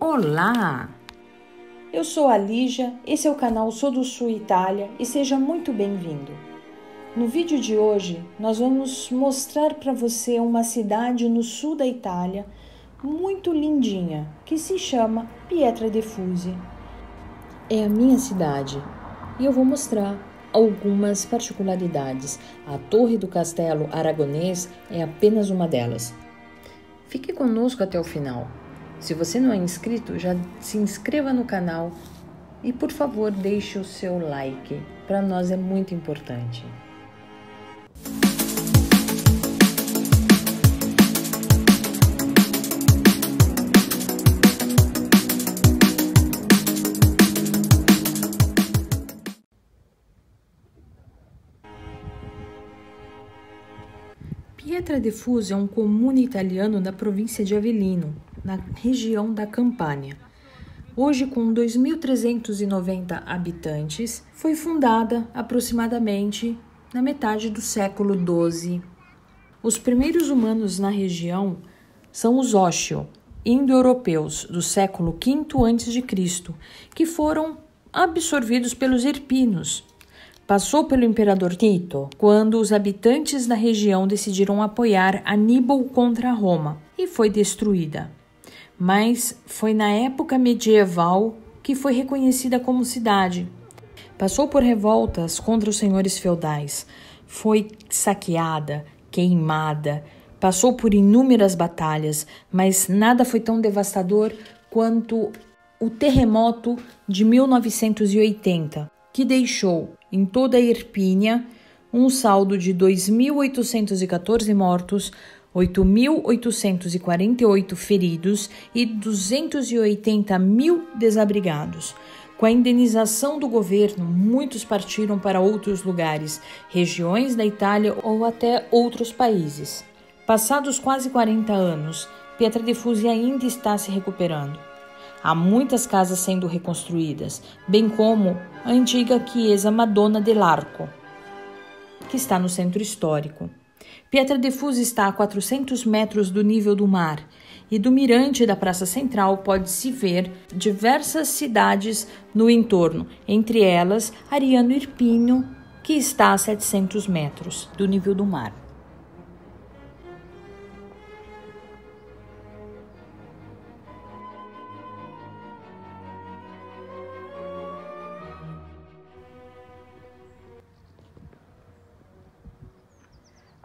Olá! Eu sou a Lígia, esse é o canal Sou do Sul Itália e seja muito bem-vindo. No vídeo de hoje, nós vamos mostrar para você uma cidade no sul da Itália muito lindinha, que se chama Pietradefusi. É a minha cidade e eu vou mostrar algumas particularidades. A torre do Castelo Aragonês é apenas uma delas. Fique conosco até o final. Se você não é inscrito, já se inscreva no canal e, por favor, deixe o seu like. Para nós é muito importante. Pietradefusi é um comune italiano na província de Avellino, na região da Campânia. Hoje, com 2.390 habitantes, foi fundada aproximadamente na metade do século XII. Os primeiros humanos na região são os Osci, indo-europeus do século V a.C., que foram absorvidos pelos Irpinos. Passou pelo imperador Tito, quando os habitantes da região decidiram apoiar Aníbal contra Roma, e foi destruída. Mas foi na época medieval que foi reconhecida como cidade. Passou por revoltas contra os senhores feudais, foi saqueada, queimada, passou por inúmeras batalhas, mas nada foi tão devastador quanto o terremoto de 1980, que deixou em toda a Irpínia um saldo de 2.814 mortos, 8.848 feridos e 280 mil desabrigados. Com a indenização do governo, muitos partiram para outros lugares, regiões da Itália ou até outros países. Passados quase 40 anos, Pietradefusi ainda está se recuperando. Há muitas casas sendo reconstruídas, bem como a antiga Chiesa Madonna dell'Arco, que está no centro histórico. Pietradefusi está a 400 metros do nível do mar e do mirante da Praça Central pode-se ver diversas cidades no entorno, entre elas Ariano Irpino, que está a 700 metros do nível do mar.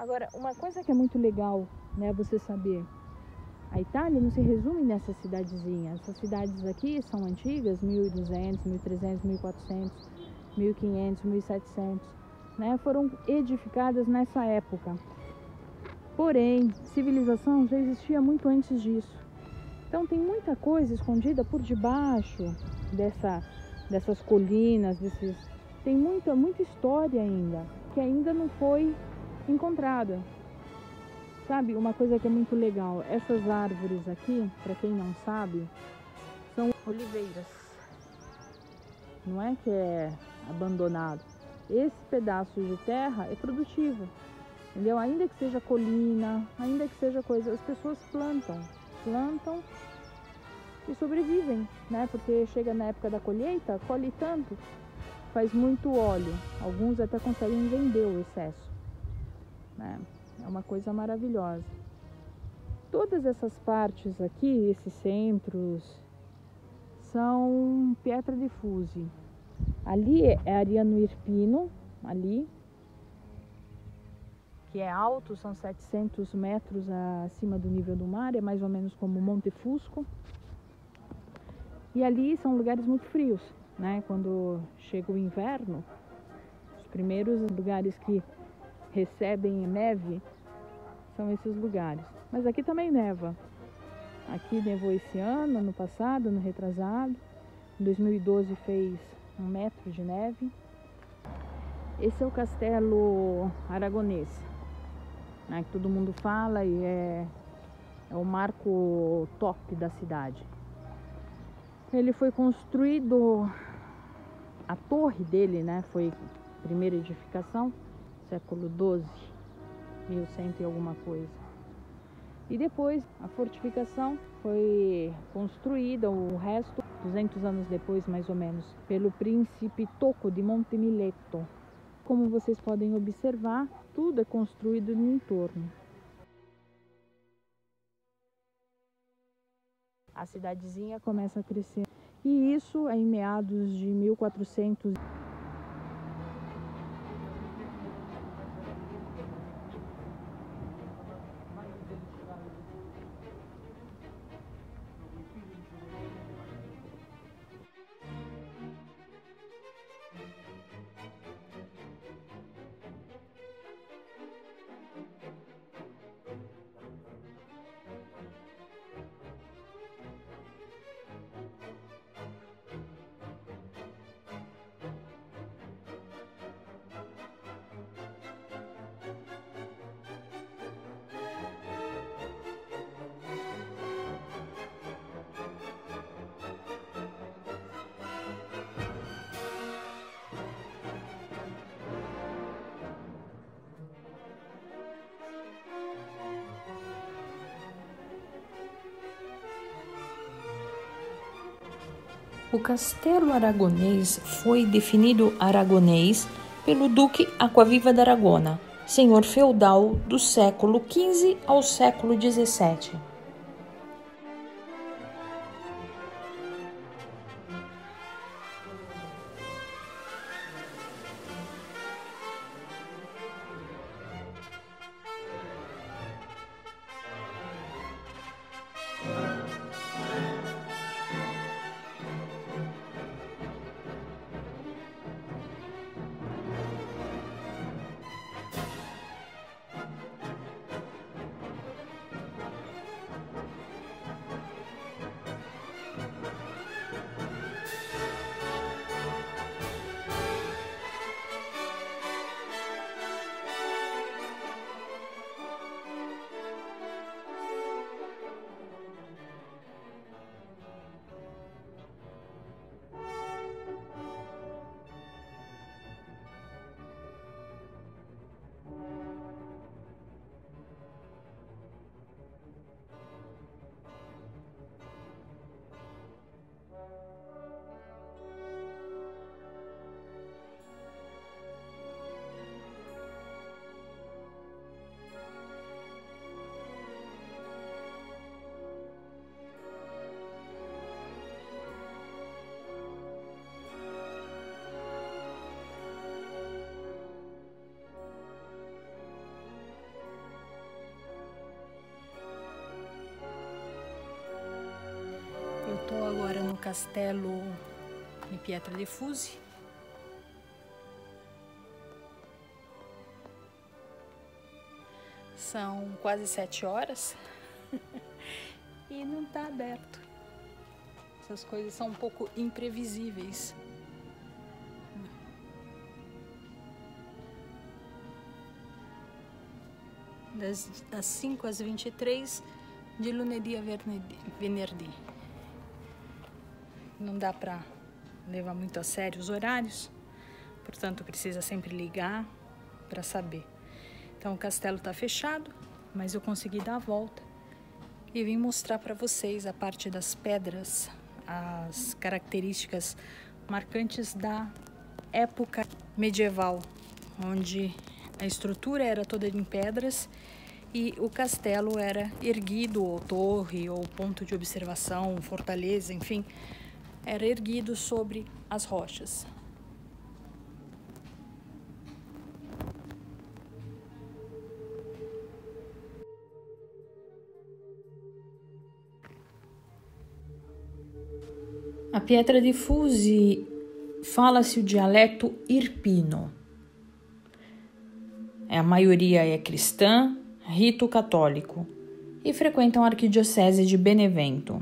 Agora, uma coisa que é muito legal, né, você saber, a Itália não se resume nessas cidadezinhas. Essas cidades aqui são antigas, 1200, 1300, 1400, 1500, 1700, né, foram edificadas nessa época. Porém, civilização já existia muito antes disso. Então tem muita coisa escondida por debaixo dessas colinas, tem muita história ainda, que ainda não foi encontrada. Sabe, uma coisa que é muito legal, essas árvores aqui, para quem não sabe, são oliveiras, não é que é abandonado. Esse pedaço de terra é produtivo, entendeu? Ainda que seja colina, ainda que seja coisa, as pessoas plantam e sobrevivem, né? Porque chega na época da colheita, colhe tanto, faz muito óleo, alguns até conseguem vender o excesso. É uma coisa maravilhosa. Todas essas partes aqui, esses centros, são Pietradefusi. Ali é Ariano Irpino, ali, que é alto, são 700 metros acima do nível do mar, é mais ou menos como Monte Fusco. E ali são lugares muito frios, né? Quando chega o inverno, os primeiros lugares que recebem neve são esses lugares, mas aqui também neva. Aqui nevou esse ano, ano passado, ano retrasado, em 2012 fez 1 metro de neve. Esse é o Castelo Aragonês, né, que todo mundo fala e é o marco top da cidade. Ele foi construído, a torre dele, né, foi a primeira edificação, século XII, 1100 e alguma coisa. E depois a fortificação foi construída, o resto, 200 anos depois mais ou menos, pelo príncipe Tocco de Monte Mileto. Como vocês podem observar, tudo é construído no entorno. A cidadezinha começa a crescer. E isso é em meados de 1400. O Castelo Aragonês foi definido aragonês pelo Duque Aquaviva da Aragona, senhor feudal do século XV ao século XVII. Estou agora no castelo de Pietradefusi. São quase 7 horas e não está aberto. Essas coisas são um pouco imprevisíveis. Das 5 às 23 de lunedì a venerdì. Não dá para levar muito a sério os horários, portanto precisa sempre ligar para saber. Então o castelo está fechado, mas eu consegui dar a volta e vim mostrar para vocês a parte das pedras, as características marcantes da época medieval, onde a estrutura era toda em pedras e o castelo era erguido, ou torre, ou ponto de observação, fortaleza, enfim, era erguido sobre as rochas. A Pietradefusi fala-se o dialeto irpino. A maioria é cristã, rito católico, e frequentam a arquidiocese de Benevento.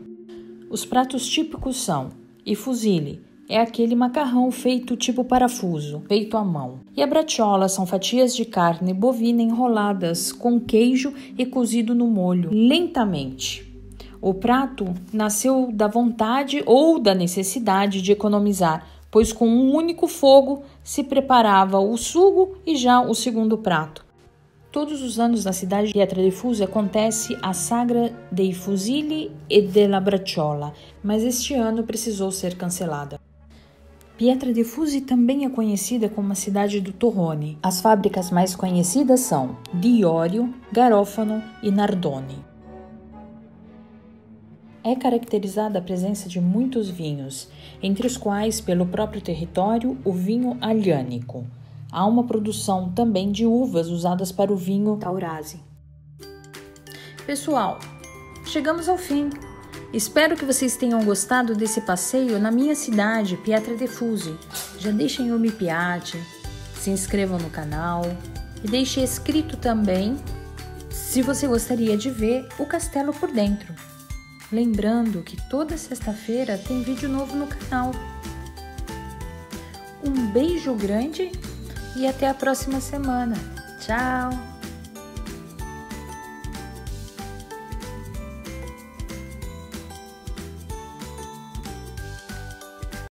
Os pratos típicos são: e fusilli é aquele macarrão feito tipo parafuso, feito à mão. E a bracciola são fatias de carne bovina enroladas com queijo e cozido no molho, lentamente. O prato nasceu da vontade ou da necessidade de economizar, pois com um único fogo se preparava o sugo e já o segundo prato. Todos os anos na cidade de Pietradefusi acontece a Sagra dei Fusilli e della Bracciola, mas este ano precisou ser cancelada. Pietradefusi também é conhecida como a cidade do torrone. As fábricas mais conhecidas são Diorio, Garofano e Nardone. É caracterizada a presença de muitos vinhos, entre os quais, pelo próprio território, o vinho aliânico. Há uma produção também de uvas usadas para o vinho Taurasi. Pessoal, chegamos ao fim. Espero que vocês tenham gostado desse passeio na minha cidade, Pietradefusi. Já deixem o me piate, se inscrevam no canal e deixem escrito também se você gostaria de ver o castelo por dentro. Lembrando que toda sexta-feira tem vídeo novo no canal. Um beijo grande e até a próxima semana. Tchau!